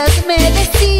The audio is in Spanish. mentiras me decían.